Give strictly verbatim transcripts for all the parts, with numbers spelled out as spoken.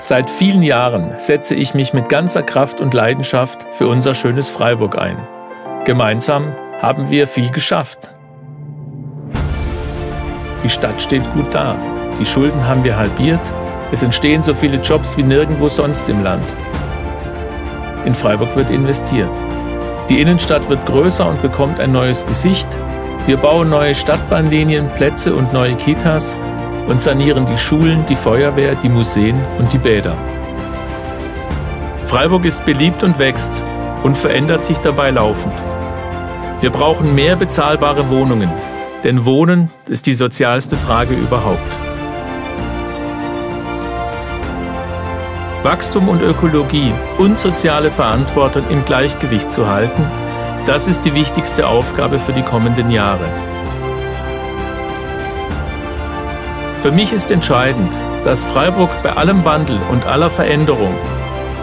Seit vielen Jahren setze ich mich mit ganzer Kraft und Leidenschaft für unser schönes Freiburg ein. Gemeinsam haben wir viel geschafft. Die Stadt steht gut da, die Schulden haben wir halbiert, es entstehen so viele Jobs wie nirgendwo sonst im Land. In Freiburg wird investiert. Die Innenstadt wird größer und bekommt ein neues Gesicht. Wir bauen neue Stadtbahnlinien, Plätze und neue Kitas und sanieren die Schulen, die Feuerwehr, die Museen und die Bäder. Freiburg ist beliebt und wächst und verändert sich dabei laufend. Wir brauchen mehr bezahlbare Wohnungen, denn Wohnen ist die sozialste Frage überhaupt. Wachstum und Ökologie und soziale Verantwortung im Gleichgewicht zu halten, das ist die wichtigste Aufgabe für die kommenden Jahre. Für mich ist entscheidend, dass Freiburg bei allem Wandel und aller Veränderung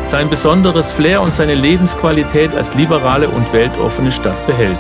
sein besonderes Flair und seine Lebensqualität als liberale und weltoffene Stadt behält.